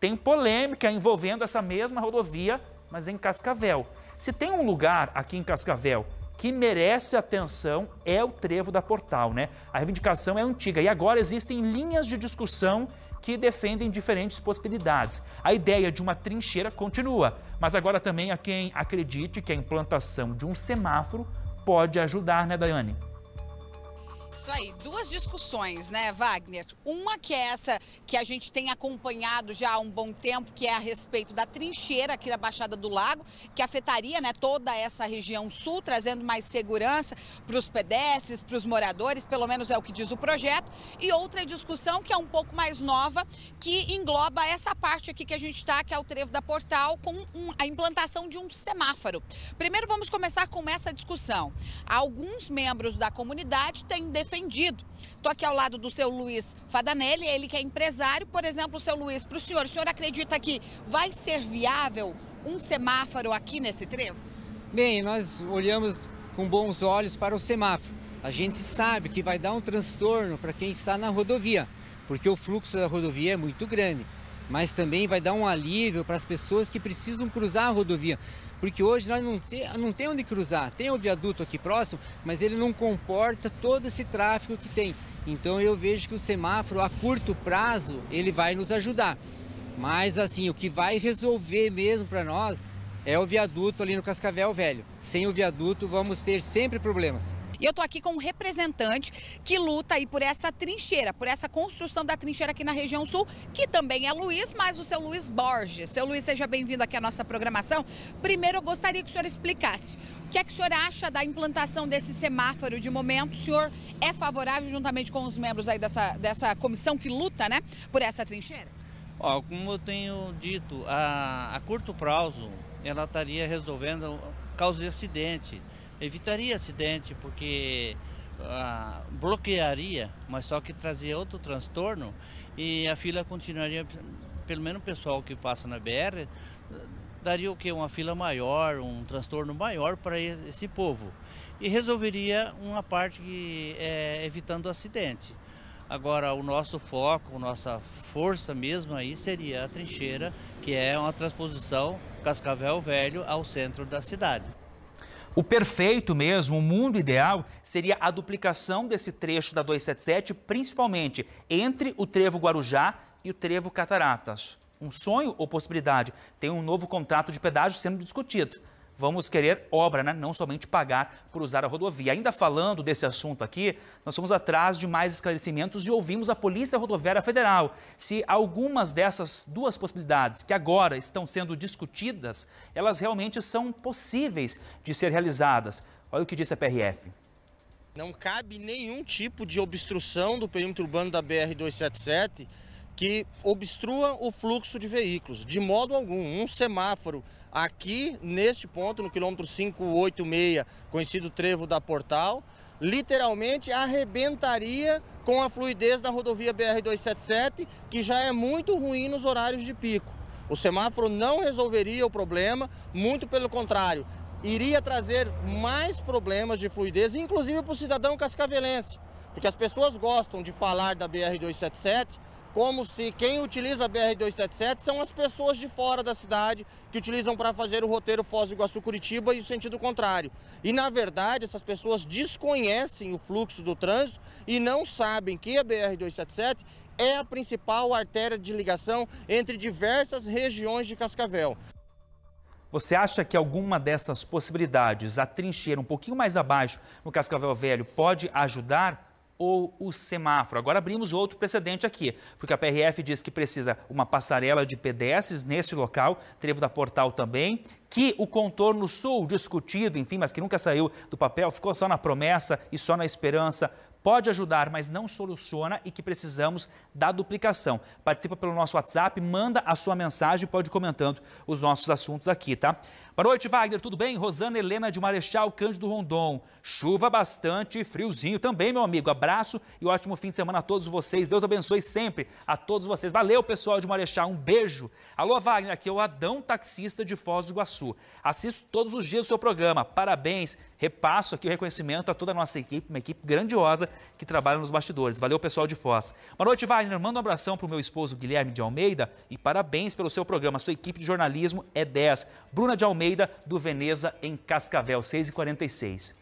Tem polêmica envolvendo essa mesma rodovia, mas em Cascavel. Se tem um lugar aqui em Cascavel que merece atenção é o Trevo da Portal, né? A reivindicação é antiga e agora existem linhas de discussão que defendem diferentes possibilidades. A ideia de uma trincheira continua, mas agora também há quem acredite que a implantação de um semáforo pode ajudar, né, Daiane? Isso aí, duas discussões, né, Wagner? Uma que é essa que a gente tem acompanhado já há um bom tempo, que é a respeito da trincheira aqui na Baixada do Lago, que afetaria, né, toda essa região sul, trazendo mais segurança para os pedestres, para os moradores, pelo menos é o que diz o projeto. E outra discussão que é um pouco mais nova, que engloba essa parte aqui que a gente está, que é o Trevo da Portal, com a implantação de um semáforo. Primeiro vamos começar com essa discussão. Alguns membros da comunidade têm defendido. Estou aqui ao lado do seu Luiz Fadanelli, ele que é empresário. Por exemplo, seu Luiz, para o senhor acredita que vai ser viável um semáforo aqui nesse trevo? Bem, nós olhamos com bons olhos para o semáforo. A gente sabe que vai dar um transtorno para quem está na rodovia, porque o fluxo da rodovia é muito grande, mas também vai dar um alívio para as pessoas que precisam cruzar a rodovia. Porque hoje nós não tem onde cruzar, tem o viaduto aqui próximo, mas ele não comporta todo esse tráfego que tem. Então eu vejo que o semáforo, a curto prazo, ele vai nos ajudar. Mas assim, o que vai resolver mesmo para nós é o viaduto ali no Cascavel Velho. Sem o viaduto vamos ter sempre problemas. E eu estou aqui com um representante que luta aí por essa trincheira, por essa construção da trincheira aqui na região sul, que também é Luiz, mas o seu Luiz Borges. Seu Luiz, seja bem-vindo aqui à nossa programação. Primeiro, eu gostaria que o senhor explicasse o que é que o senhor acha da implantação desse semáforo de momento. O senhor é favorável, juntamente com os membros aí dessa comissão que luta, né, por essa trincheira? Ó, como eu tenho dito, a curto prazo ela estaria resolvendo causa de acidente. Evitaria acidente, porque bloquearia, mas só que trazia outro transtorno e a fila continuaria, pelo menos o pessoal que passa na BR, daria o que? Uma fila maior, um transtorno maior para esse povo. E resolveria uma parte que é evitando o acidente. Agora, o nosso foco, nossa força mesmo aí seria a trincheira, que é uma transposição Cascavel Velho ao centro da cidade. O perfeito mesmo, o mundo ideal, seria a duplicação desse trecho da 277, principalmente entre o Trevo Guarujá e o Trevo Cataratas. Um sonho ou possibilidade? Tem um novo contrato de pedágio sendo discutido. Vamos querer obra, né? Não somente pagar por usar a rodovia. Ainda falando desse assunto aqui, nós fomos atrás de mais esclarecimentos e ouvimos a Polícia Rodoviária Federal. Se algumas dessas duas possibilidades que agora estão sendo discutidas, elas realmente são possíveis de ser realizadas. Olha o que disse a PRF. Não cabe nenhum tipo de obstrução do perímetro urbano da BR-277 que obstrua o fluxo de veículos, de modo algum. Um semáforo aqui neste ponto, no quilômetro 586, conhecido Trevo da Portal, literalmente arrebentaria com a fluidez da rodovia BR-277, que já é muito ruim nos horários de pico. O semáforo não resolveria o problema, muito pelo contrário, iria trazer mais problemas de fluidez, inclusive para o cidadão cascavelense, porque as pessoas gostam de falar da BR-277, como se quem utiliza a BR-277 são as pessoas de fora da cidade que utilizam para fazer o roteiro Foz do Iguaçu-Curitiba e o sentido contrário. E, na verdade, essas pessoas desconhecem o fluxo do trânsito e não sabem que a BR-277 é a principal artéria de ligação entre diversas regiões de Cascavel. Você acha que alguma dessas possibilidades, a trincheira um pouquinho mais abaixo no Cascavel Velho, pode ajudar? Ou o semáforo? Agora abrimos outro precedente aqui, porque a PRF diz que precisa uma passarela de pedestres nesse local, Trevo da Portal também, que o contorno sul discutido, enfim, mas que nunca saiu do papel, ficou só na promessa e só na esperança, pode ajudar, mas não soluciona e que precisamos da duplicação. Participa pelo nosso WhatsApp, manda a sua mensagem e pode ir comentando os nossos assuntos aqui, tá? Boa noite, Wagner, tudo bem? Rosana Helena de Marechal, Cândido Rondon. Chuva bastante e friozinho também, meu amigo. Abraço e ótimo fim de semana a todos vocês. Deus abençoe sempre a todos vocês. Valeu, pessoal de Marechal, um beijo. Alô, Wagner, aqui é o Adão Taxista de Foz do Iguaçu. Assisto todos os dias o seu programa, parabéns. Repasso aqui o reconhecimento a toda a nossa equipe, uma equipe grandiosa que trabalham nos bastidores. Valeu, pessoal de Foz. Boa noite, Wagner. Manda um abração para o meu esposo Guilherme de Almeida e parabéns pelo seu programa. Sua equipe de jornalismo é 10. Bruna de Almeida, do Veneza, em Cascavel, 6h46.